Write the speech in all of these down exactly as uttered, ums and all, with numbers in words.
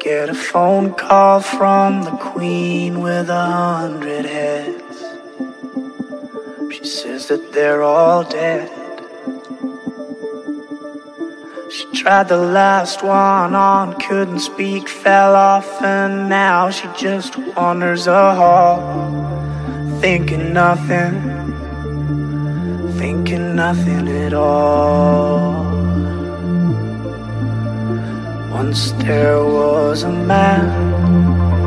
Get a phone call from the queen with a hundred heads. She says that they're all dead. She tried the last one on, couldn't speak, fell off, and now she just wanders a hall, thinking nothing, thinking nothing at all. Once there was a man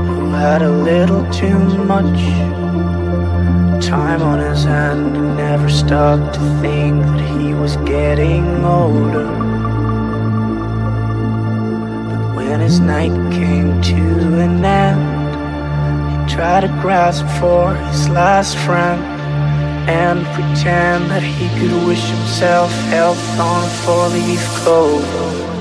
who had a little too much time on his hand and never stopped to think that he was getting older. But when his night came to an end, he tried to grasp for his last friend and pretend that he could wish himself health on a four-leaf clover.